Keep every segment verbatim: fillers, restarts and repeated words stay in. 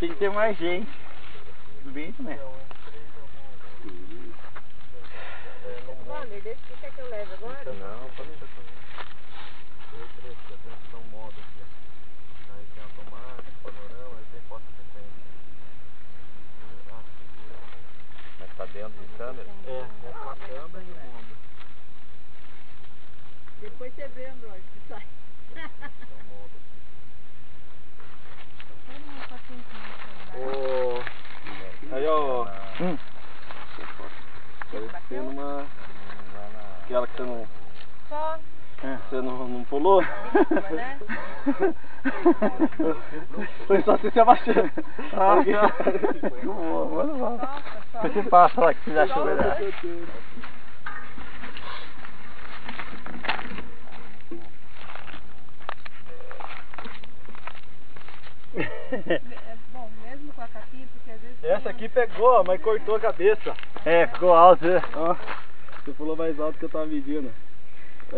Tem que ter mais gente. Tudo bem isso, né? Mano, deixa o que é que eu levo agora? Não, pode deixar comigo. Eu três, eu tenho que dar um modo aqui. Aí tem automático, panorama, aí tem foto setenta. Mas tá dentro de câmera? É, é com a câmera e o modo. Depois você vê, Android, que sai. Oh, aí ó, hum. Parecendo uma aquela que você não só é. Você não, não pulou? Né? Foi só você se abaixando. Ah, tá. Você passa lá que você já achou melhor. É bom, mesmo com a capinha, porque às vezes... Essa aqui pegou, mas cortou a cabeça. É, ficou alto, né? Ó, você pulou mais alto que eu tava medindo.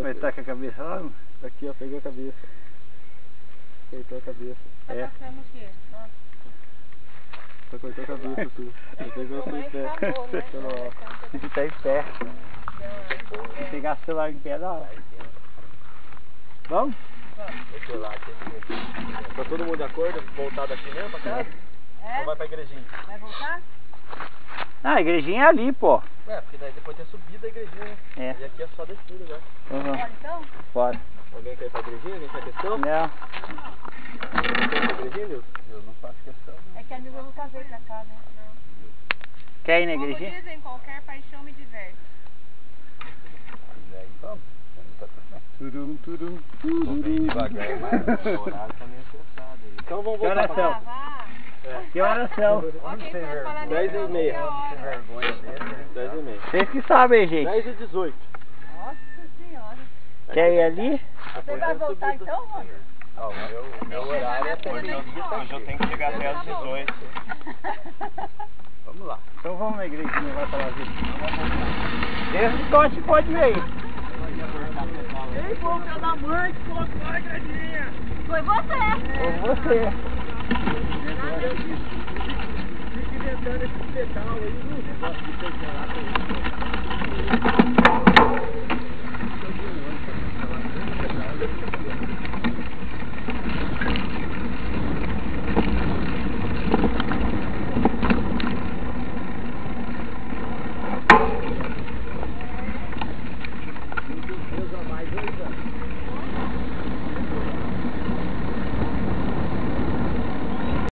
Mas tá com a cabeça lá? Aqui, ó, pegou a cabeça. Cortou a cabeça. Tá é. Passando o quê? Nossa. Só cortou a cabeça, tu. Você pegou assim em pé. Acabou, né? Tem que estar em pé. Se pegar o celular em pé, dá hora. Vamos? Tá todo mundo de acordo? Voltar daqui mesmo pra casa? É? Ou vai pra igrejinha? Vai voltar? Ah, a igrejinha é ali, pô. É, porque daí depois tem a subida a igrejinha, né? É. E aqui é só descida já. Uhum. Bora então? Bora. Alguém quer ir pra igrejinha? Alguém faz questão? Não. Você quer ir pra igrejinha, Deus? Eu não faço questão. Né? É que a Nilva não tá veio pra cá, né? Não. Quer ir na igrejinha? Como dizem, qualquer paixão me diverte. E aí, vamos. Turum, turum, turum. Vou bem devagar, mas o horário tá meio acertado aí. Então vamos voltar pra lá. Que horas são? dez e meia. dez e meia. Vocês que sabem, gente. dez e dezoito. Nossa senhora. Quer ir ali? Você vai voltar então, Rogério? Ah, o meu, o meu horário é até hoje. Hoje eu tenho que chegar até às dezoito. Vamos lá. Então vamos na igrejinha, vai pra lá, gente. Esse corte pode ver aí. Ei, pô, meu da mãe, que colocou a igrejinha. Foi você. Foi você. Fique tentando esse pedal aí.